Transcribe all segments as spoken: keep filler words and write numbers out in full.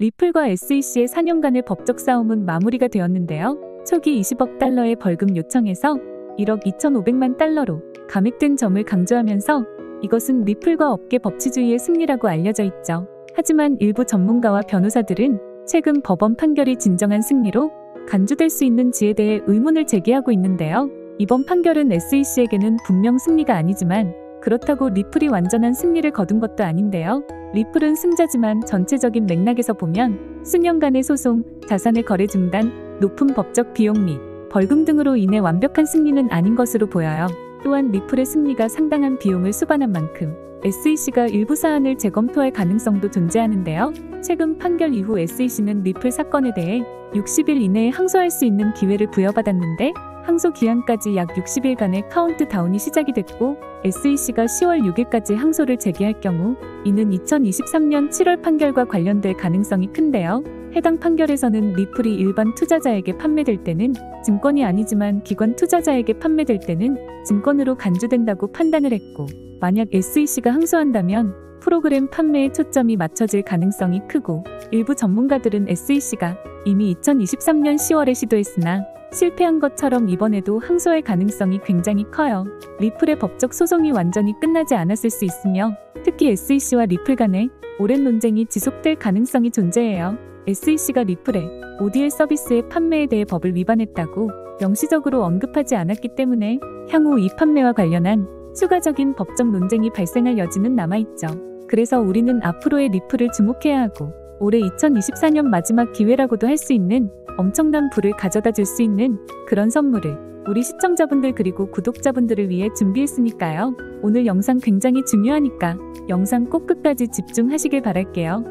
리플과 에스이씨의 사 년간의 법적 싸움은 마무리가 되었는데요. 초기 이십억 달러의 벌금 요청에서 일억 이천오백만 달러로 감액된 점을 강조하면서 이것은 리플과 업계 법치주의의 승리라고 알려져 있죠. 하지만 일부 전문가와 변호사들은 최근 법원 판결이 진정한 승리로 간주될 수 있는지에 대해 의문을 제기하고 있는데요. 이번 판결은 에스이씨에게는 분명 승리가 아니지만 그렇다고 리플이 완전한 승리를 거둔 것도 아닌데요. 리플은 승자지만 전체적인 맥락에서 보면 수년간의 소송, 자산의 거래 중단, 높은 법적 비용 및 벌금 등으로 인해 완벽한 승리는 아닌 것으로 보여요. 또한 리플의 승리가 상당한 비용을 수반한 만큼 에스이씨가 일부 사안을 재검토할 가능성도 존재하는데요. 최근 판결 이후 에스이씨는 리플 사건에 대해 육십 일 이내에 항소할 수 있는 기회를 부여받았는데 항소 기한까지 약 육십 일간의 카운트다운이 시작이 됐고 에스이씨가 시월 육일까지 항소를 제기할 경우 이는 이천이십삼 년 칠월 판결과 관련될 가능성이 큰데요. 해당 판결에서는 리플이 일반 투자자에게 판매될 때는 증권이 아니지만 기관 투자자에게 판매될 때는 증권으로 간주된다고 판단을 했고 만약 에스이씨가 항소한다면 프로그램 판매에 초점이 맞춰질 가능성이 크고 일부 전문가들은 에스이씨가 이미 이천이십삼 년 시월에 시도했으나 실패한 것처럼 이번에도 항소할 가능성이 굉장히 커요. 리플의 법적 소송이 완전히 끝나지 않았을 수 있으며 특히 에스이씨와 리플 간의 오랜 논쟁이 지속될 가능성이 존재해요. 에스이씨가 리플의 오디엘 서비스의 판매에 대해 법을 위반했다고 명시적으로 언급하지 않았기 때문에 향후 이 판매와 관련한 추가적인 법적 논쟁이 발생할 여지는 남아있죠. 그래서 우리는 앞으로의 리플을 주목해야 하고 올해 이천이십사 년 마지막 기회라고도 할 수 있는 엄청난 부를 가져다 줄 수 있는 그런 선물을 우리 시청자분들 그리고 구독자분들을 위해 준비했으니까요. 오늘 영상 굉장히 중요하니까 영상 꼭 끝까지 집중하시길 바랄게요.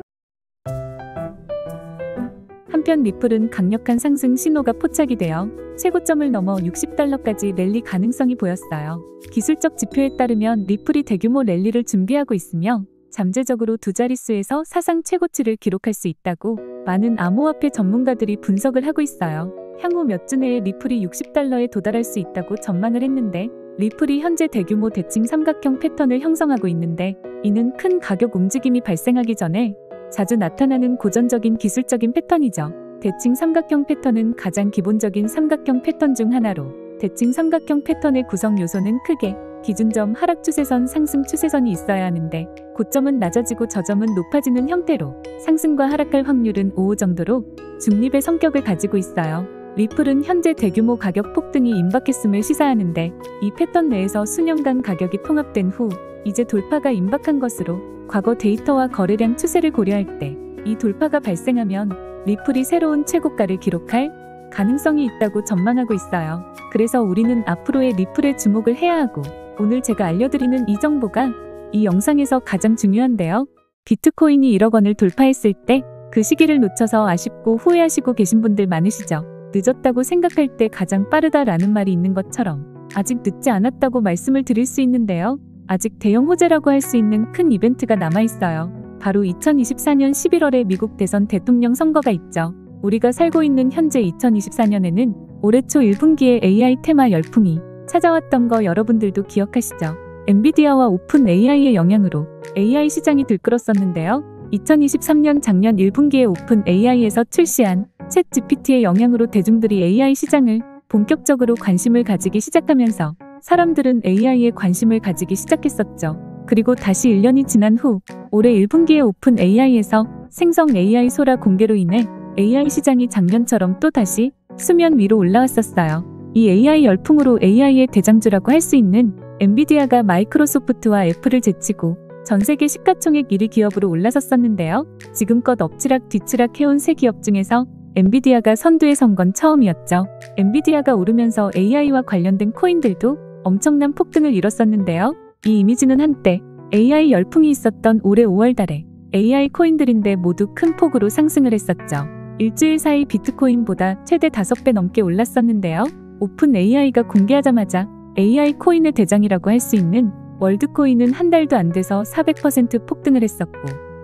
한편 리플은 강력한 상승 신호가 포착이 되어 최고점을 넘어 육십 달러까지 랠리 가능성이 보였어요. 기술적 지표에 따르면 리플이 대규모 랠리를 준비하고 있으며 잠재적으로 두 자릿수에서 사상 최고치를 기록할 수 있다고 많은 암호화폐 전문가들이 분석을 하고 있어요. 향후 몇 주 내에 리플이 육십 달러에 도달할 수 있다고 전망을 했는데 리플이 현재 대규모 대칭 삼각형 패턴을 형성하고 있는데 이는 큰 가격 움직임이 발생하기 전에 자주 나타나는 고전적인 기술적인 패턴이죠. 대칭 삼각형 패턴은 가장 기본적인 삼각형 패턴 중 하나로 대칭 삼각형 패턴의 구성 요소는 크게 기준점 하락 추세선, 상승 추세선이 있어야 하는데 고점은 낮아지고 저점은 높아지는 형태로 상승과 하락할 확률은 오 오 정도로 중립의 성격을 가지고 있어요. 리플은 현재 대규모 가격 폭등이 임박했음을 시사하는데 이 패턴 내에서 수년간 가격이 통합된 후 이제 돌파가 임박한 것으로 과거 데이터와 거래량 추세를 고려할 때 이 돌파가 발생하면 리플이 새로운 최고가를 기록할 가능성이 있다고 전망하고 있어요. 그래서 우리는 앞으로의 리플에 주목을 해야 하고 오늘 제가 알려드리는 이 정보가 이 영상에서 가장 중요한데요. 비트코인이 일억 원을 돌파했을 때 그 시기를 놓쳐서 아쉽고 후회하시고 계신 분들 많으시죠? 늦었다고 생각할 때 가장 빠르다라는 말이 있는 것처럼 아직 늦지 않았다고 말씀을 드릴 수 있는데요. 아직 대형 호재라고 할 수 있는 큰 이벤트가 남아있어요. 바로 이천이십사 년 십일월에 미국 대선 대통령 선거가 있죠. 우리가 살고 있는 현재 이천이십사 년에는 올해 초 일 분기에 에이아이 테마 열풍이 찾아왔던 거 여러분들도 기억하시죠? 엔비디아와 오픈 에이아이의 영향으로 에이아이 시장이 들끓었었는데요. 이천이십삼 년 작년 일 분기에 오픈 에이아이에서 출시한 챗 지피티의 영향으로 대중들이 에이아이 시장을 본격적으로 관심을 가지기 시작하면서 사람들은 에이아이에 관심을 가지기 시작했었죠. 그리고 다시 일 년이 지난 후 올해 일 분기에 오픈 에이아이에서 생성 에이아이 소라 공개로 인해 에이아이 시장이 작년처럼 또 다시 수면 위로 올라왔었어요. 이 에이아이 열풍으로 에이아이의 대장주라고 할 수 있는 엔비디아가 마이크로소프트와 애플을 제치고 전 세계 시가총액 일 위 기업으로 올라섰었는데요. 지금껏 엎치락 뒤치락 해온 세 기업 중에서 엔비디아가 선두에 선 건 처음이었죠. 엔비디아가 오르면서 에이아이와 관련된 코인들도 엄청난 폭등을 이뤘었는데요. 이 이미지는 한때 에이아이 열풍이 있었던 올해 오월 달에 에이아이 코인들인데 모두 큰 폭으로 상승을 했었죠. 일주일 사이 비트코인보다 최대 다섯 배 넘게 올랐었는데요. 오픈 에이아이가 공개하자마자 에이아이 코인의 대장이라고 할 수 있는 월드코인은 한 달도 안 돼서 사백 퍼센트 폭등을 했었고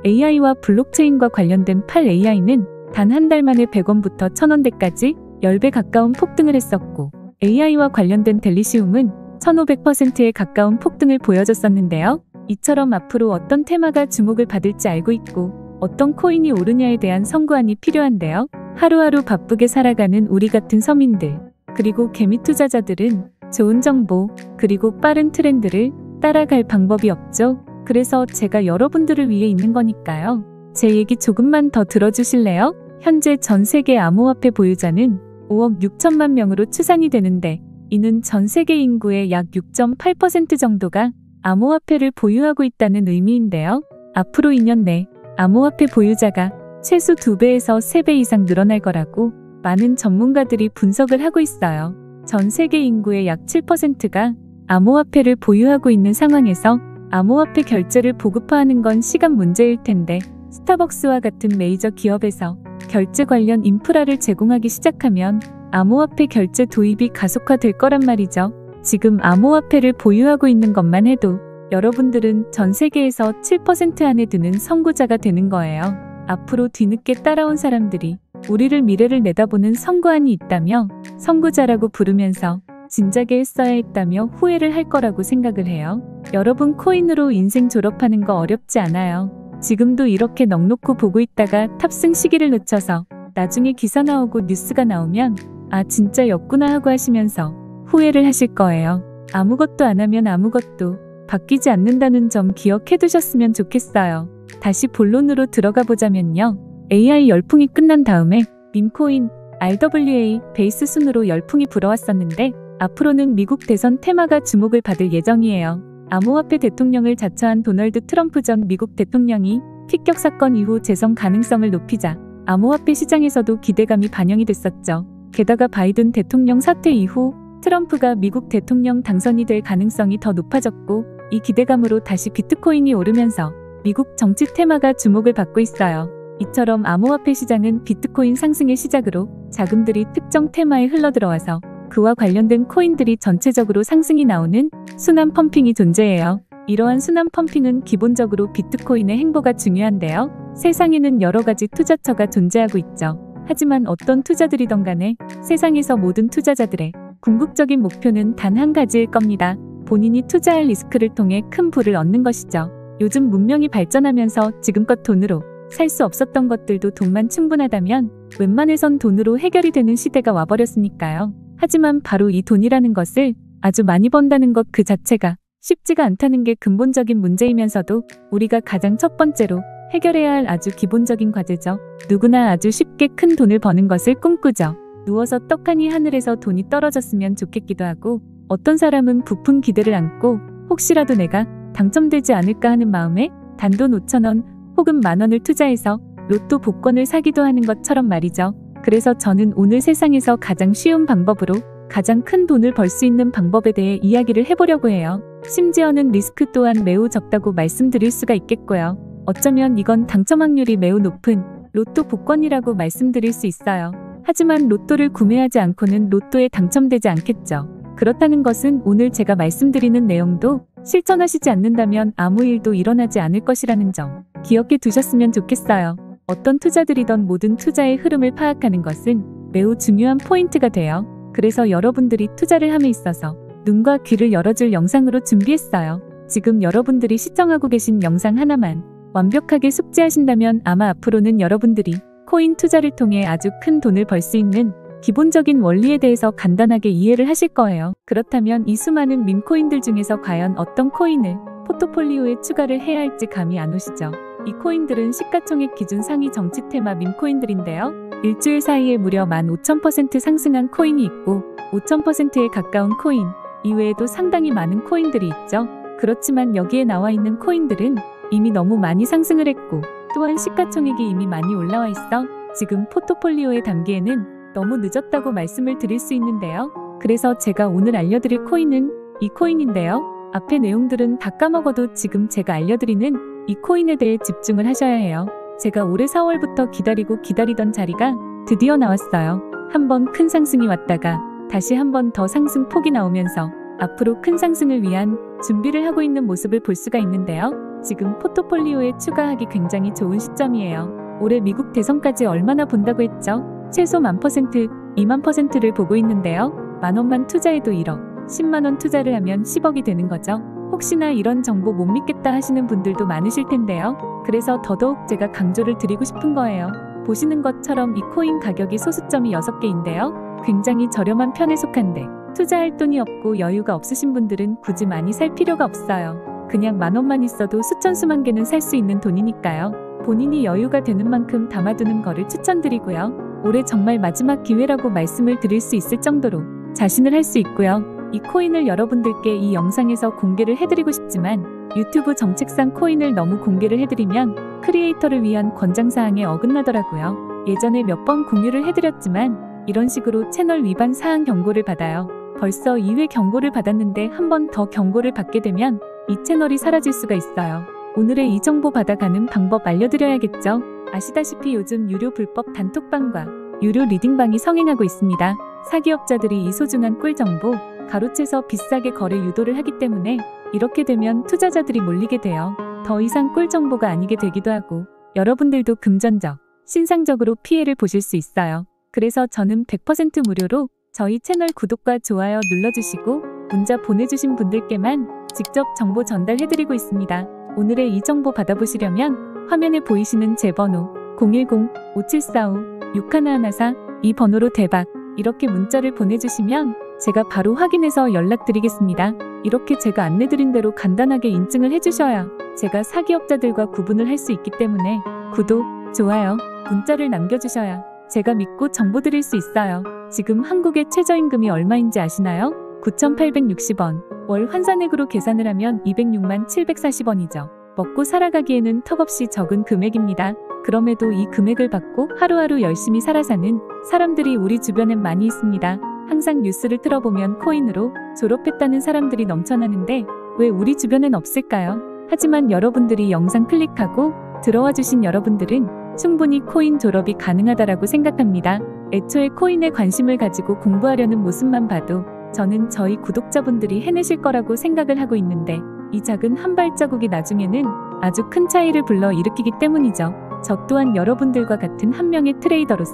에이아이와 블록체인과 관련된 팔 에이아이는 단 한 달 만에 백 원부터 천 원대까지 십 배 가까운 폭등을 했었고 에이아이와 관련된 델리시움은 천오백 퍼센트에 가까운 폭등을 보여줬었는데요. 이처럼 앞으로 어떤 테마가 주목을 받을지 알고 있고 어떤 코인이 오르냐에 대한 선구안이 필요한데요. 하루하루 바쁘게 살아가는 우리 같은 서민들, 그리고 개미 투자자들은 좋은 정보, 그리고 빠른 트렌드를 따라갈 방법이 없죠. 그래서 제가 여러분들을 위해 있는 거니까요. 제 얘기 조금만 더 들어주실래요? 현재 전 세계 암호화폐 보유자는 오억 육천만 명으로 추산이 되는데, 이는 전 세계 인구의 약 육 점 팔 퍼센트 정도가 암호화폐를 보유하고 있다는 의미인데요. 앞으로 이 년 내 암호화폐 보유자가 최소 두 배에서 세 배 이상 늘어날 거라고 많은 전문가들이 분석을 하고 있어요. 전 세계 인구의 약 칠 퍼센트가 암호화폐를 보유하고 있는 상황에서 암호화폐 결제를 보급화하는 건 시간 문제일 텐데, 스타벅스와 같은 메이저 기업에서 결제 관련 인프라를 제공하기 시작하면 암호화폐 결제 도입이 가속화될 거란 말이죠. 지금 암호화폐를 보유하고 있는 것만 해도 여러분들은 전 세계에서 칠 퍼센트 안에 드는 선구자가 되는 거예요. 앞으로 뒤늦게 따라온 사람들이 우리를 미래를 내다보는 선구안이 있다며 선구자라고 부르면서 진작에 했어야 했다며 후회를 할 거라고 생각을 해요. 여러분, 코인으로 인생 졸업하는 거 어렵지 않아요. 지금도 이렇게 넋 놓고 보고 있다가 탑승 시기를 놓쳐서 나중에 기사 나오고 뉴스가 나오면 아 진짜였구나 하고 하시면서 후회를 하실 거예요. 아무것도 안 하면 아무것도 바뀌지 않는다는 점 기억해 두셨으면 좋겠어요. 다시 본론으로 들어가 보자면요. 에이아이 열풍이 끝난 다음에 밈코인, 알더블유에이, 베이스 순으로 열풍이 불어왔었는데, 앞으로는 미국 대선 테마가 주목을 받을 예정이에요. 암호화폐 대통령을 자처한 도널드 트럼프 전 미국 대통령이 피격 사건 이후 재선 가능성을 높이자 암호화폐 시장에서도 기대감이 반영이 됐었죠. 게다가 바이든 대통령 사퇴 이후 트럼프가 미국 대통령 당선이 될 가능성이 더 높아졌고, 이 기대감으로 다시 비트코인이 오르면서 미국 정치 테마가 주목을 받고 있어요. 이처럼 암호화폐 시장은 비트코인 상승의 시작으로 자금들이 특정 테마에 흘러들어와서 그와 관련된 코인들이 전체적으로 상승이 나오는 순환 펌핑이 존재해요. 이러한 순환 펌핑은 기본적으로 비트코인의 행보가 중요한데요. 세상에는 여러 가지 투자처가 존재하고 있죠. 하지만 어떤 투자들이든 간에 세상에서 모든 투자자들의 궁극적인 목표는 단 한 가지일 겁니다. 본인이 투자할 리스크를 통해 큰 부를 얻는 것이죠. 요즘 문명이 발전하면서 지금껏 돈으로 살 수 없었던 것들도 돈만 충분하다면 웬만해선 돈으로 해결이 되는 시대가 와버렸으니까요. 하지만 바로 이 돈이라는 것을 아주 많이 번다는 것 그 자체가 쉽지가 않다는 게 근본적인 문제이면서도 우리가 가장 첫 번째로 해결해야 할 아주 기본적인 과제죠. 누구나 아주 쉽게 큰 돈을 버는 것을 꿈꾸죠. 누워서 떡하니 하늘에서 돈이 떨어졌으면 좋겠기도 하고, 어떤 사람은 부푼 기대를 안고 혹시라도 내가 당첨되지 않을까 하는 마음에 단돈 오천 원 혹은 만 원을 투자해서 로또 복권을 사기도 하는 것처럼 말이죠. 그래서 저는 오늘 세상에서 가장 쉬운 방법으로 가장 큰 돈을 벌 수 있는 방법에 대해 이야기를 해보려고 해요. 심지어는 리스크 또한 매우 적다고 말씀드릴 수가 있겠고요. 어쩌면 이건 당첨 확률이 매우 높은 로또 복권이라고 말씀드릴 수 있어요. 하지만 로또를 구매하지 않고는 로또에 당첨되지 않겠죠. 그렇다는 것은 오늘 제가 말씀드리는 내용도 실천하시지 않는다면 아무 일도 일어나지 않을 것이라는 점 기억해 두셨으면 좋겠어요. 어떤 투자들이던 모든 투자의 흐름을 파악하는 것은 매우 중요한 포인트가 돼요. 그래서 여러분들이 투자를 함에 있어서 눈과 귀를 열어줄 영상으로 준비했어요. 지금 여러분들이 시청하고 계신 영상 하나만 완벽하게 숙지하신다면 아마 앞으로는 여러분들이 코인 투자를 통해 아주 큰 돈을 벌 수 있는 기본적인 원리에 대해서 간단하게 이해를 하실 거예요. 그렇다면 이 수많은 밈코인들 중에서 과연 어떤 코인을 포트폴리오에 추가를 해야 할지 감이 안 오시죠? 이 코인들은 시가총액 기준 상위 정치 테마 밈코인들인데요. 일주일 사이에 무려 만 오천 퍼센트 상승한 코인이 있고 오천 퍼센트에 가까운 코인, 이외에도 상당히 많은 코인들이 있죠. 그렇지만 여기에 나와 있는 코인들은 이미 너무 많이 상승을 했고, 또한 시가총액이 이미 많이 올라와 있어 지금 포트폴리오의 단계에는 너무 늦었다고 말씀을 드릴 수 있는데요. 그래서 제가 오늘 알려드릴 코인은 이 코인인데요. 앞에 내용들은 다 까먹어도 지금 제가 알려드리는 이 코인에 대해 집중을 하셔야 해요. 제가 올해 사월부터 기다리고 기다리던 자리가 드디어 나왔어요. 한번 큰 상승이 왔다가 다시 한번 더 상승폭이 나오면서 앞으로 큰 상승을 위한 준비를 하고 있는 모습을 볼 수가 있는데요. 지금 포트폴리오에 추가하기 굉장히 좋은 시점이에요. 올해 미국 대선까지 얼마나 본다고 했죠? 최소 만 퍼센트, 이만 퍼센트를 보고 있는데요. 만 원만 투자해도 일억, 십만 원 투자를 하면 십억이 되는 거죠. 혹시나 이런 정보 못 믿겠다 하시는 분들도 많으실 텐데요. 그래서 더더욱 제가 강조를 드리고 싶은 거예요. 보시는 것처럼 이 코인 가격이 소수점이 여섯 개인데요. 굉장히 저렴한 편에 속한데 투자할 돈이 없고 여유가 없으신 분들은 굳이 많이 살 필요가 없어요. 그냥 만 원만 있어도 수천 수만 개는 살 수 있는 돈이니까요. 본인이 여유가 되는 만큼 담아두는 거를 추천드리고요. 올해 정말 마지막 기회라고 말씀을 드릴 수 있을 정도로 자신을 할 수 있고요. 이 코인을 여러분들께 이 영상에서 공개를 해드리고 싶지만 유튜브 정책상 코인을 너무 공개를 해드리면 크리에이터를 위한 권장사항에 어긋나더라고요. 예전에 몇 번 공유를 해드렸지만 이런 식으로 채널 위반 사항 경고를 받아요. 벌써 이 회 경고를 받았는데 한 번 더 경고를 받게 되면 이 채널이 사라질 수가 있어요. 오늘의 이 정보 받아가는 방법 알려드려야겠죠? 아시다시피 요즘 유료 불법 단톡방과 유료 리딩방이 성행하고 있습니다. 사기업자들이 이 소중한 꿀정보 가로채서 비싸게 거래 유도를 하기 때문에 이렇게 되면 투자자들이 몰리게 돼요. 더 이상 꿀정보가 아니게 되기도 하고 여러분들도 금전적, 신상적으로 피해를 보실 수 있어요. 그래서 저는 백 퍼센트 무료로 저희 채널 구독과 좋아요 눌러주시고 문자 보내주신 분들께만 직접 정보 전달해드리고 있습니다. 오늘의 이 정보 받아보시려면 화면에 보이시는 제 번호 공일공 오칠사오 육일일사 이 번호로 대박 이렇게 문자를 보내주시면 제가 바로 확인해서 연락드리겠습니다. 이렇게 제가 안내드린 대로 간단하게 인증을 해주셔야 제가 사기업자들과 구분을 할 수 있기 때문에 구독, 좋아요, 문자를 남겨주셔야 제가 믿고 정보 드릴 수 있어요. 지금 한국의 최저임금이 얼마인지 아시나요? 구천팔백육십 원. 월 환산액으로 계산을 하면 이백육만 칠백사십 원이죠. 먹고 살아가기에는 턱없이 적은 금액입니다. 그럼에도 이 금액을 받고 하루하루 열심히 살아 사는 사람들이 우리 주변엔 많이 있습니다. 항상 뉴스를 틀어보면 코인으로 졸업했다는 사람들이 넘쳐나는데 왜 우리 주변엔 없을까요? 하지만 여러분들이 영상 클릭하고 들어와 주신 여러분들은 충분히 코인 졸업이 가능하다라고 생각합니다. 애초에 코인에 관심을 가지고 공부하려는 모습만 봐도 저는 저희 구독자분들이 해내실 거라고 생각을 하고 있는데 이 작은 한 발자국이 나중에는 아주 큰 차이를 불러 일으키기 때문이죠. 저 또한 여러분들과 같은 한 명의 트레이더로서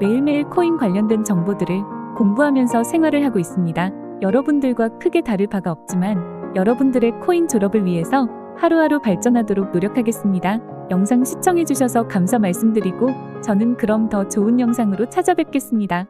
매일매일 코인 관련된 정보들을 공부하면서 생활을 하고 있습니다. 여러분들과 크게 다를 바가 없지만 여러분들의 코인 졸업을 위해서 하루하루 발전하도록 노력하겠습니다. 영상 시청해주셔서 감사 말씀드리고 저는 그럼 더 좋은 영상으로 찾아뵙겠습니다.